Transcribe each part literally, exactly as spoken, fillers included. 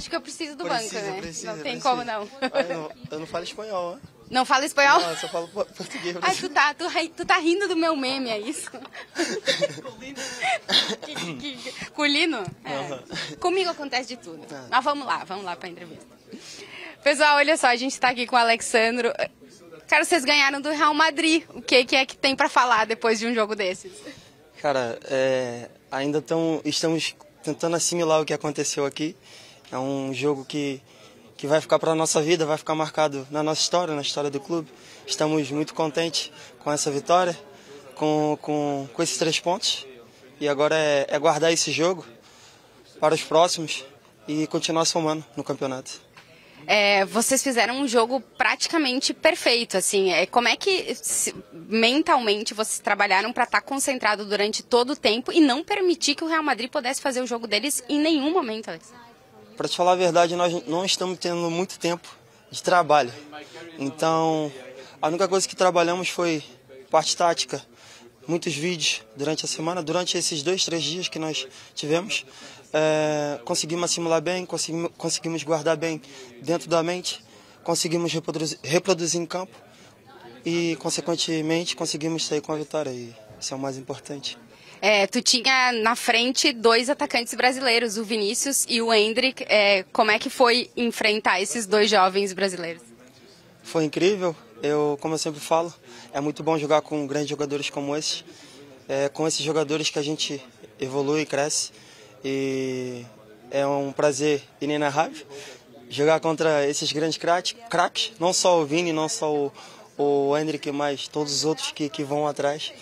Acho que eu preciso do precisa, banco, né? Precisa, não tem precisa. Como, não. Ai, não. Eu não falo espanhol, né? Não fala espanhol? Não, eu só falo português. Ai, tu tá, tu, tu tá rindo do meu meme, é isso? que, que, que, culino? É. Comigo acontece de tudo. Ah. Mas vamos lá, vamos lá pra entrevista. Pessoal, olha só, a gente tá aqui com o Alexsandro. Cara, vocês ganharam do Real Madrid. O que, que é que tem pra falar depois de um jogo desses? Cara, é, ainda tão, estamos tentando assimilar o que aconteceu aqui. É um jogo que... que vai ficar para a nossa vida, vai ficar marcado na nossa história, na história do clube. Estamos muito contentes com essa vitória, com, com, com esses três pontos. E agora é, é guardar esse jogo para os próximos e continuar somando no campeonato. É, vocês fizeram um jogo praticamente perfeito, assim. É, como é que se, mentalmente vocês trabalharam para estar concentrado durante todo o tempo e não permitir que o Real Madrid pudesse fazer o jogo deles em nenhum momento, Alex? Para te falar a verdade, nós não estamos tendo muito tempo de trabalho. Então, a única coisa que trabalhamos foi parte tática, muitos vídeos durante a semana. Durante esses dois, três dias que nós tivemos, é, conseguimos assimilar bem, conseguimos, conseguimos guardar bem dentro da mente, conseguimos reproduzir, reproduzir em campo e, consequentemente, conseguimos sair com a vitória. E isso é o mais importante. É, tu tinha na frente dois atacantes brasileiros, o Vinícius e o Endrick. É, como é que foi enfrentar esses dois jovens brasileiros? Foi incrível. Eu, como eu sempre falo, é muito bom jogar com grandes jogadores como esses. É com esses jogadores que a gente evolui e cresce. E é um prazer inenarrável jogar contra esses grandes craques. Não só o Vini, não só o, o Endrick, mas todos os outros que, que vão atrás.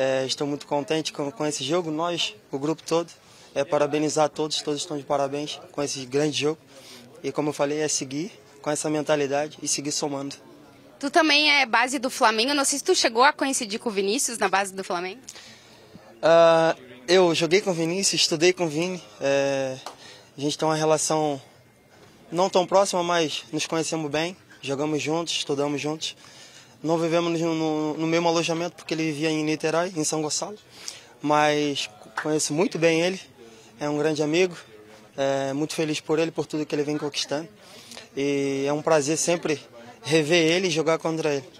É, estou muito contente com, com esse jogo, nós, o grupo todo, é parabenizar todos, todos estão de parabéns com esse grande jogo. E como eu falei, é seguir com essa mentalidade e seguir somando. Tu também é base do Flamengo, não sei se tu chegou a coincidir com o Vinícius na base do Flamengo? Uh, eu joguei com o Vinícius, estudei com o Vini, é, a gente tem uma relação não tão próxima, mas nos conhecemos bem, jogamos juntos, estudamos juntos. Não vivemos no, no, no mesmo alojamento, porque ele vivia em Niterói, em São Gonçalo. Mas conheço muito bem ele, é um grande amigo, é, muito feliz por ele, por tudo que ele vem conquistando. E é um prazer sempre rever ele e jogar contra ele.